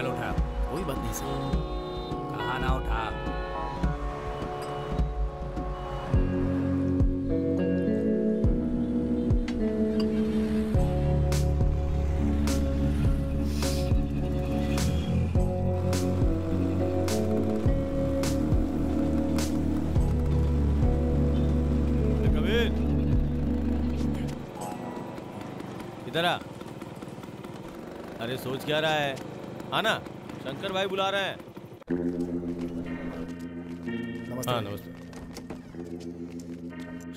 चल उठा। कोई बात नहीं सर। कहा ना उठा। इधर आ। अरे सोच क्या रहा है, आना, शंकर भाई बुला रहे हैं। नमस्ते। हाँ नमस्ते।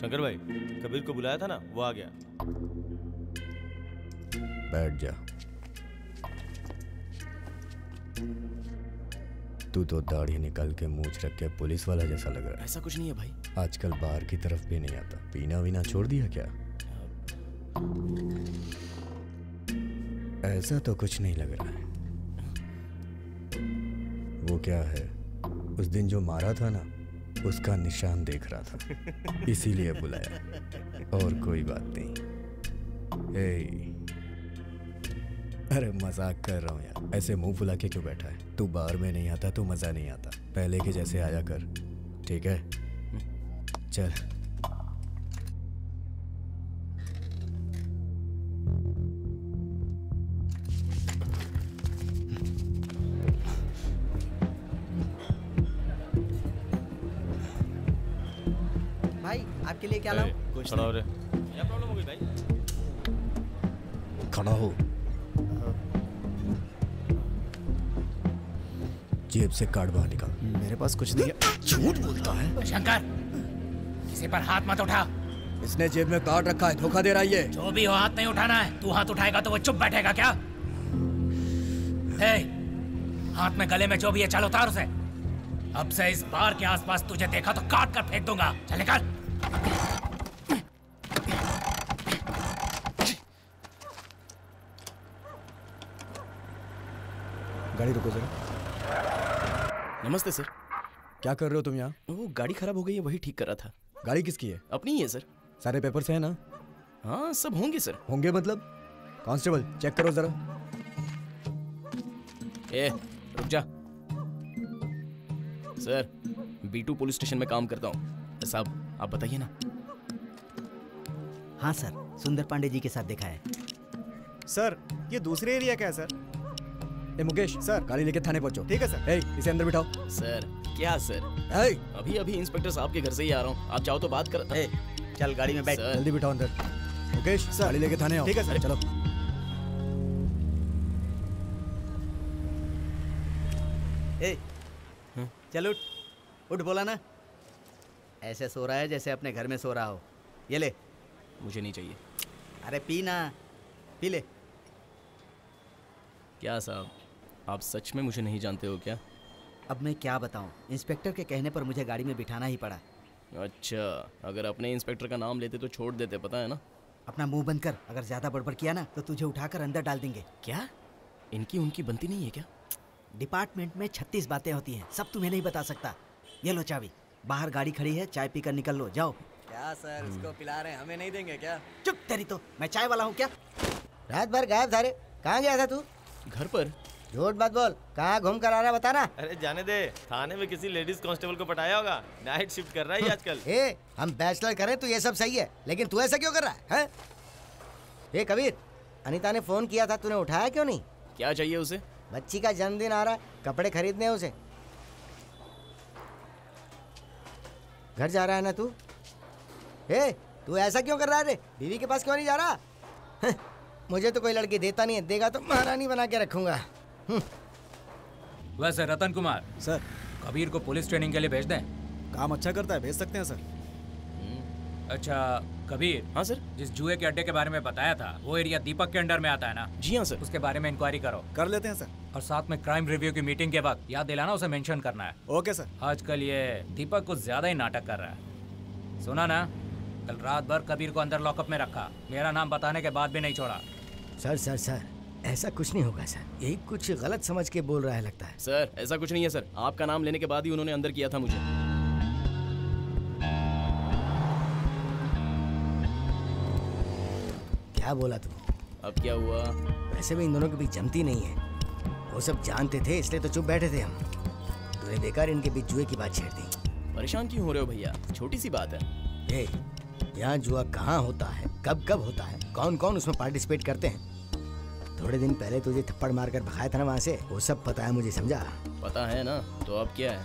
शंकर भाई, कबीर को बुलाया था ना, वो आ गया। बैठ जा। तू तो दाढ़ी निकाल के मूछ रख के पुलिस वाला जैसा लग रहा है। ऐसा कुछ नहीं है भाई। आजकल बाहर की तरफ भी नहीं आता। पीना वीना छोड़ दिया क्या? ऐसा तो कुछ नहीं लग रहा है। वो क्या है, उस दिन जो मारा था ना, उसका निशान देख रहा था, इसीलिए बुलाया। और कोई बात नहीं। ए, अरे मजाक कर रहा हूँ यार। ऐसे मुंह फुला के क्यों बैठा है? तू बाहर में नहीं आता तो मजा नहीं आता। पहले के जैसे आया कर, ठीक है? चल। के लिए क्या लाऊं? कुछ खड़ा हो रे। क्या प्रॉब्लम हो गई भाई? खड़ा हो। जेब से कार्ड बाहर निकाल। मेरे पास कुछ नहीं है। झूठ बोलता है। शंकर, किसी पर हाथ मत उठा। इसने जेब में कार्ड रखा है, धोखा दे रहा है ये। जो भी हो, हाथ नहीं उठाना है। तू हाथ उठाएगा तो वो चुप बैठेगा क्या? ए, हाथ में गले में जो भी है, चल उतार उसे। अब से इस बार के आसपास तुझे देखा तो काट कर फेंक दूंगा। चल निकल। गाड़ी रुको जरा। नमस्ते सर। क्या कर रहे हो तुम यहाँ? वो गाड़ी खराब हो गई है, वही ठीक कर रहा था। गाड़ी किसकी है? अपनी ही है सर। सारे पेपर्स हैं ना? हाँ सब होंगे सर। होंगे मतलब? कांस्टेबल चेक करो जरा। ए रुक जा। सर B2 पुलिस स्टेशन में काम करता हूँ। साहब आप बताइए ना। हाँ सर, सुंदर पांडे जी के साथ देखा है सर। ये दूसरे एरिया का है सर। ए मुकेश सर, गाड़ी लेके थाने पहुंचो। ठीक है सर। ए, इसे अंदर बिठाओ। सर क्या सर? ए, अभी अभी इंस्पेक्टर साहब के घर से ही आ रहा हूँ। आप चाहो तो बात कर। ए, चल गाड़ी में बैठ। जल्दी बिठाओ अंदर। मुकेश सर, गाड़ी लेके थाने आओ। ठीक है सर। चलो। ए, चल उठ। उठ बोला ना। ऐसे सो रहा है जैसे अपने घर में सो रहा हो। ये ले। मुझे नहीं चाहिए। अरे पी ना, पी ले। क्या साहब, आप सच में मुझे नहीं जानते हो क्या? अब मैं क्या बताऊं? इंस्पेक्टर के कहने पर मुझे गाड़ी में बिठाना ही पड़ा। अच्छा, अगर अपने इंस्पेक्टर का नाम लेते तो छोड़ देते, पता है ना। अपना मुंह बंद कर। अगर ज़्यादा बड़बड़ किया ना तो तुझे उठाकर अंदर डाल देंगे। क्या इनकी उनकी बनती नहीं है क्या? डिपार्टमेंट में 36 बातें होती हैं, सब तुम्हें नहीं बता सकता। ये लो चाबी, बाहर गाड़ी खड़ी है, चाय पीकर निकल लो, जाओ। क्या सर, इसको पिला रहे हैं, हमें नहीं देंगे क्या? चुप तेरी तो। मैं चाय वाला हूँ क्या? रात भर गायब सारे। कहाँ गया था तू? घर पर। झूठ मत बोल। कहाँ घूम कर आ रहा है बता ना। अरे जाने दे, थाने में किसी लेडीज कांस्टेबल को पटाया होगा। नाइट शिफ्ट कर रहा है आजकल। ए, हम बैचलर करें तो ये सब सही है, लेकिन तू ऐसा क्यों कर रहा है? ए कबीर, अनिता ने फोन किया था, तूने उठाया क्यों नहीं? क्या चाहिए उसे? बच्ची का जन्मदिन आ रहा है, कपड़े खरीदने हैं उसे। घर जा रहा है ना तू? ए, तू ऐसा क्यों कर रहा है रे? बीवी के पास क्यों नहीं जा रहा? मुझे तो कोई लड़की देता नहीं है, देगा तो महारानी बना के रखूंगा। वैसे रतन कुमार सर, कबीर को पुलिस ट्रेनिंग के लिए भेज दें। काम अच्छा करता है, भेज सकते हैं सर। अच्छा कबीर। हाँ सर। जिस जुए के अड्डे के बारे में बताया था, वो एरिया दीपक के अंडर में आता है ना? जी हाँ सर। उसके बारे में इंक्वायरी करो। कर लेते हैं सर। और साथ में क्राइम रिव्यू की मीटिंग के वक्त याद दिलाना, उसे मेंशन करना है। Okay sir. आजकल ये दीपक कुछ ज्यादा ही नाटक कर रहा है, सुना ना? कल रात भर कबीर को अंदर लॉकअप में रखा, मेरा नाम बताने के बाद भी नहीं छोड़ा। सर सर सर, ऐसा कुछ नहीं होगा सर। एक कुछ गलत समझ के बोल रहा है लगता है। सर ऐसा कुछ नहीं है सर। आपका नाम लेने के बाद ही उन्होंने अंदर किया था मुझे। क्या बोला तू? अब क्या हुआ? वैसे भी इन दोनों के बीच जमती नहीं है। वो सब जानते थे इसलिए तो चुप बैठे थे हम। तूने बेकार इनके बीच जुए की बात छेड़ दी। परेशान क्यों हो रहे हो भैया, छोटी सी बात है। ए, यहाँ जुआ कहाँ होता है, कब कब होता है, कौन कौन उसमें पार्टिसिपेट करते हैं। थोड़े दिन पहले तुझे थप्पड़ मारकर भगाया था ना वहाँ से, वो सब पता है मुझे, समझा? पता है ना, तो अब क्या है?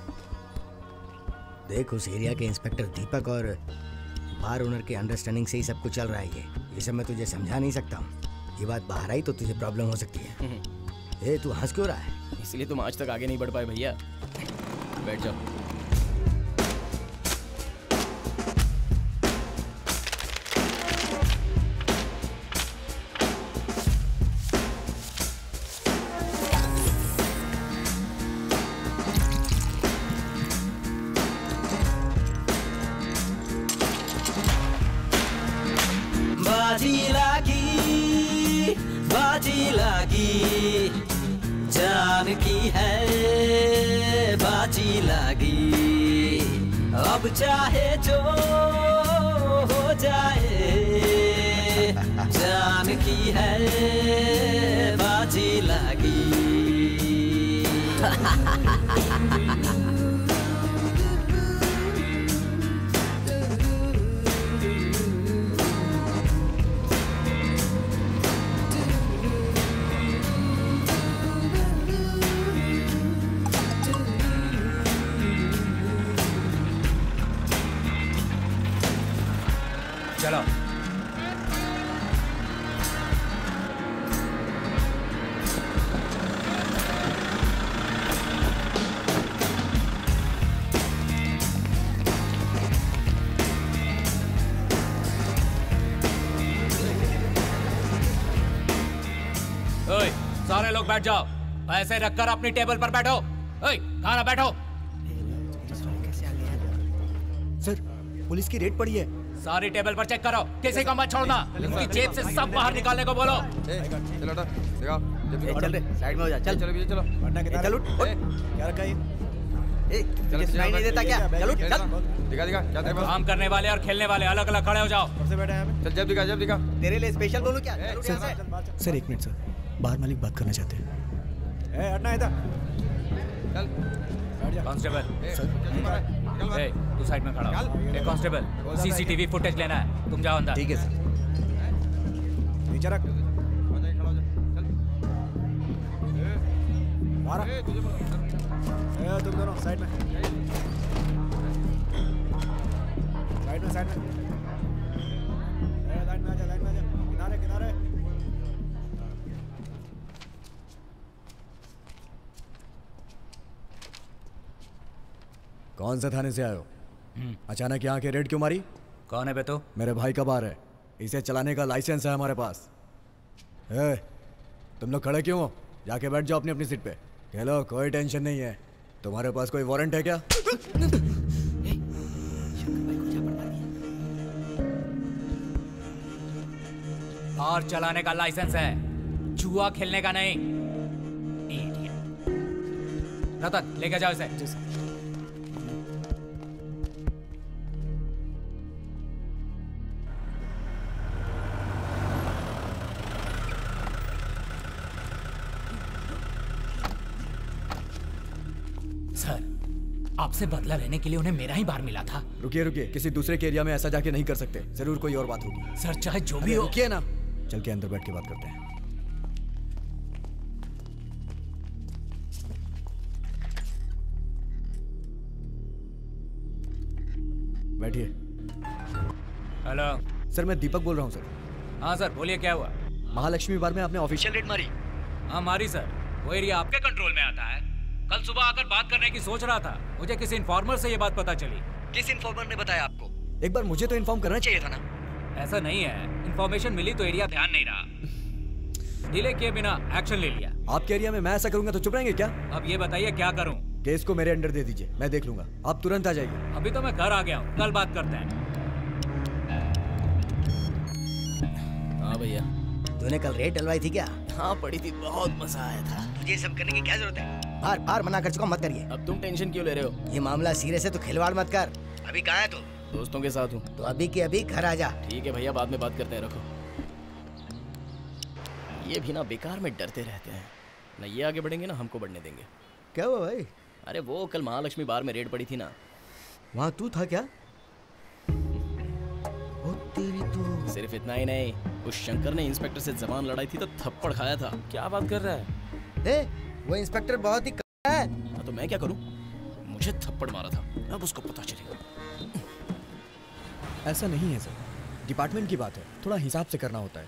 देख, उस एरिया के इंस्पेक्टर दीपक और बार ओनर के अंडरस्टैंडिंग से ही सब कुछ चल रहा है। ये सब मैं तुझे समझा नहीं सकता हूँ। ये बात बाहर आई तो तुझे प्रॉब्लम हो सकती है। ए, तू हंस क्यों रहा है? इसलिए तुम आज तक आगे नहीं बढ़ पाए भैया। बैठ जाओ। चाहे जो हो जाए, जान की है बाजी लगी। बैठ जाओ, ऐसे रखकर अपनी टेबल पर बैठो। ओए, खाना बैठो। सर, पुलिस की रेड पड़ी है। सारी टेबल पर चेक करो, किसी को मत छोड़ना। उनकी जेब से सब बाहर निकालने को बोलो। चलो चल, साइड में हो जा। चल चलो पीछे चलो। चल उठ। क्या रखा है? ए, सुनाई नहीं देता क्या? चल उठ। दिखा दिखा क्या तेरे पास? काम करने वाले और खेलने वाले अलग अलग खड़े हो जाओ। चल जब दिखा जब दिखा। तेरे लिए स्पेशल बोलूं क्या? सर एक मिनट सर, बाहर मालिक बात करना चाहते हैं। ए, हटना इधर। चल कांस्टेबल। ए, तू साइड में खड़ा हो। ए कांस्टेबल, सीसीटीवी फुटेज लेना है, तुम जाओ अंदर। ठीक है सर। नीचे रख। ए, तुम दोनों साइड में। साइड में, साइड में। ए, लाइन में आ जा, लाइन में आ जा। किनारे किनारे। कौन से थाने से आए हो? अचानक यहाँ के रेड क्यों मारी? कौन है बे तो? मेरे भाई का बार है, इसे चलाने का लाइसेंस है हमारे पास। ए, तुम लोग खड़े क्यों हो? जाके बैठ जाओ अपनी अपनी सीट पे। कह लो कोई टेंशन नहीं है। तुम्हारे पास कोई वारंट है क्या? और चलाने का लाइसेंस है, जुआ खेलने का नहीं। रतन, लेके जाओ इसे। आपसे बदला लेने के लिए उन्हें मेरा ही बार मिला था। रुकिए रुकिए, किसी दूसरे के एरिया में ऐसा जाके नहीं कर सकते, जरूर कोई और बात होगी। सर चाहे जो भी हो। रुकिए ना, चल के अंदर बैठ के बात करते हैं। बैठिए। हेलो सर, मैं दीपक बोल रहा हूँ सर। हाँ सर बोलिए, क्या हुआ? महालक्ष्मी बार में आपने ऑफिशियल रेड मारी। हाँ मारी सर, वो एरिया आपके कंट्रोल में आता है। कल सुबह आकर बात करने की सोच रहा था, मुझे किसी इन्फॉर्मर से ये बात पता चली। किस इन्फॉर्मर ने बताया आपको? एक बार मुझे तो इन्फॉर्म करना चाहिए था ना। ऐसा नहीं है, इन्फॉर्मेशन मिली तो एरिया ध्यान नहीं रहा, डिले किए बिना एक्शन ले लिया। आपके एरिया में मैं ऐसा करूंगा तो चुप रहेंगे क्या? अब ये बताइए क्या करूँ? केस को मेरे अंडर दे दीजिए, मैं देख लूंगा। आप तुरंत आ जाइए। अभी तो मैं घर आ गया हूँ, कल बात करते हैं। हाँ भैया, तूने कल रेड डलवाई थी क्या? हाँ पड़ी थी, बहुत मजा आया था। तुझे सब करने की क्या जरूरत है? बार बार मना कर चुका, मत करिए। अब तुम टेंशन क्यों ले रहे हो? ये मामला सीरियस है तो खिलवाड़ मत कर। अभी कहाँ है तू? दोस्तों के साथ हूँ। तो अभी के अभी घर आ जा। ठीक है भैया, बाद में बात करते हैं। रखो। ये भी ना बेकार में डरते रहते हैं। ना ये आगे बढ़ेंगे ना हमको बढ़ने देंगे। क्या हुआ भाई? अरे वो कल महालक्ष्मी बार में रेड पड़ी थी ना, वहाँ तू था क्या? वो तेरी तो। सिर्फ इतना ही नहीं, उस शंकर ने इंस्पेक्टर से जबान लड़ाई थी तो थप्पड़ खाया था। क्या बात कर रहा है? ए, वो इंस्पेक्टर बहुत ही काला है। तो मैं क्या करूँ, मुझे थप्पड़ मारा था, अब उसको पता चलेगा। ऐसा नहीं है सर, डिपार्टमेंट की बात है, थोड़ा हिसाब से करना होता है।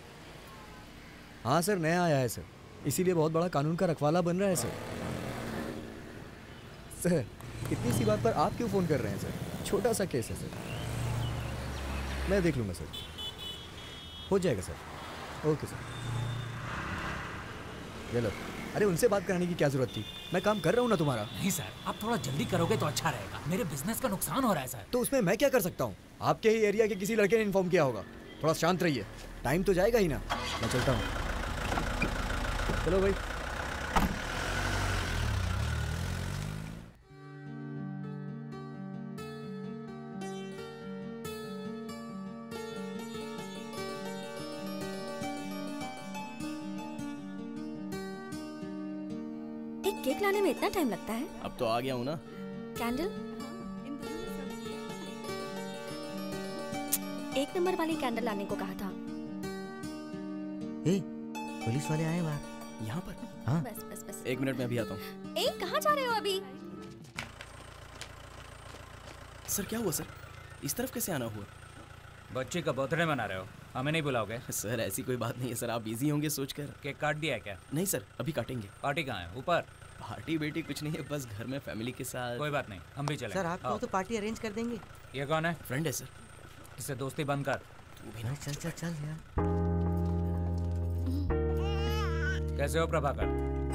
हाँ सर, नया आया है सर, इसीलिए बहुत बड़ा कानून का रखवाला बन रहा है सर। सर इतनी सी बात पर आप क्यों फ़ोन कर रहे हैं सर? छोटा सा केस है सर, मैं देख लूँगा सर, हो जाएगा सर। ओके सर, चलो। अरे उनसे बात कराने की क्या ज़रूरत थी, मैं काम कर रहा हूँ ना तुम्हारा। नहीं सर, आप थोड़ा जल्दी करोगे तो अच्छा रहेगा, मेरे बिजनेस का नुकसान हो रहा है सर। तो उसमें मैं क्या कर सकता हूँ? आपके ही एरिया के किसी लड़के ने इन्फॉर्म किया होगा। थोड़ा शांत रहिए, टाइम तो जाएगा ही ना। मैं चलता हूँ, चलो भाई। एक केक लाने में इतना टाइम लगता है? अब तो आ गया हूँ ना। कैंडल, एक नंबर वाली कैंडल लाने को कहा था। ए, पुलिस वाले आए बाहर यहाँ पर। हाँ? बस बस बस, एक मिनट में अभी आता हूँ। ए, कहाँ जा रहे हो अभी? सर क्या हुआ सर, इस तरफ कैसे आना हुआ? बच्चे का बर्थडे मना रहे हो, हमें नहीं बुलाओगे? सर ऐसी कोई बात नहीं है सर, आप बिजी होंगे सोचकर। केक काट दिया है क्या? नहीं सर, अभी काटेंगे। पार्टी कहाँ है? ऊपर। पार्टी बेटी कुछ नहीं है, बस घर में फैमिली के साथ। कोई बात नहीं, हम भी चलेंगे। सर आप तो पार्टी अरेंज कर देंगे। ये कौन है? फ्रेंड है सर, इससे दोस्ती बंद कर। तू भी ना, चल चल चल यार। कैसे हो प्रभाकर?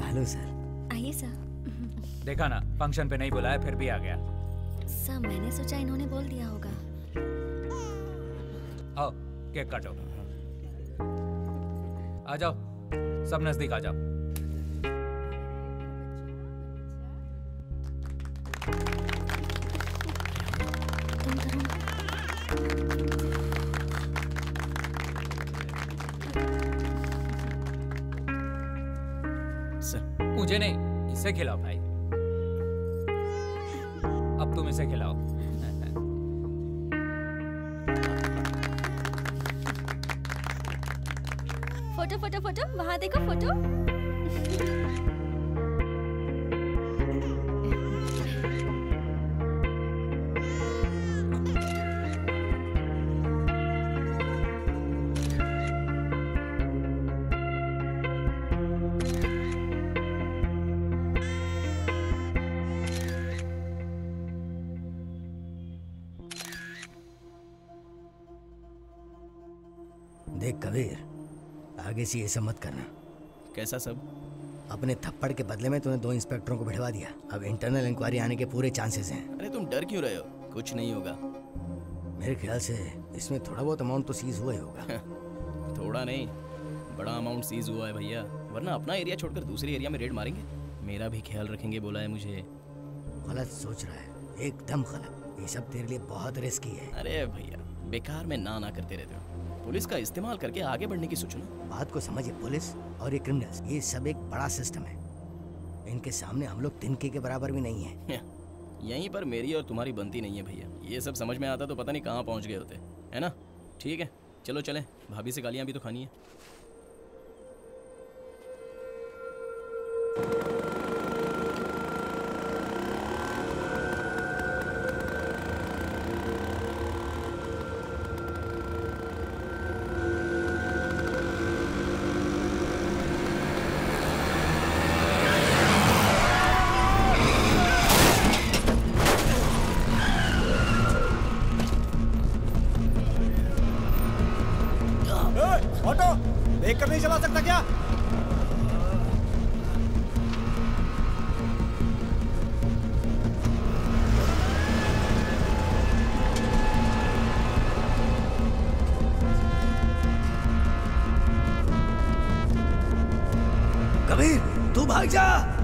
Hello sir. आइए सर। देखा ना, फंक्शन पे नहीं बुलाया फिर भी आ गया। सर मैंने सोचा इन्होंने बोल दिया होगा। आओ केक काटो, आ जाओ सब नजदीक आ जाओ। मुझे नहीं, इसे खिलाओ भाई। अब तुम इसे खिलाओ। फोटो फोटो फोटो, वहां देखो फोटो। देख कबीर, आगे से ऐसा मत करना। कैसा सब? अपने थप्पड़ के बदले में तूने 2 इंस्पेक्टरों को भिड़वा दिया, अब इंटरनल इंक्वायरी आने के पूरे चांसेस हैं। अरे तुम डर क्यों रहे हो, कुछ नहीं होगा। मेरे ख्याल से इसमें थोड़ा बहुत अमाउंट तो सीज हुआ ही होगा। थोड़ा नहीं, बड़ा अमाउंट सीज हुआ है भैया, वरना अपना एरिया छोड़कर दूसरे एरिया में रेड मारेंगे। मेरा भी ख्याल रखेंगे, बोला है मुझे। गलत सोच रहा है, एकदम गलत। ये सब तेरे लिए बहुत रिस्की है। अरे भैया बेकार में ना ना करते रहते हो, पुलिस का इस्तेमाल करके आगे बढ़ने की सोचो ना। बात को समझिए, पुलिस और ये क्रिमिनल्स, ये सब एक बड़ा सिस्टम है, इनके सामने हम लोग तिनके के बराबर भी नहीं है। यहीं पर मेरी और तुम्हारी बनती नहीं है भैया, ये सब समझ में आता तो पता नहीं कहाँ पहुँच गए होते, है ना? ठीक है चलो चलें, भाभी से गालियाँ भी तो खानी है। देखकर नहीं चला सकता क्या? कबीर तू भाग जा।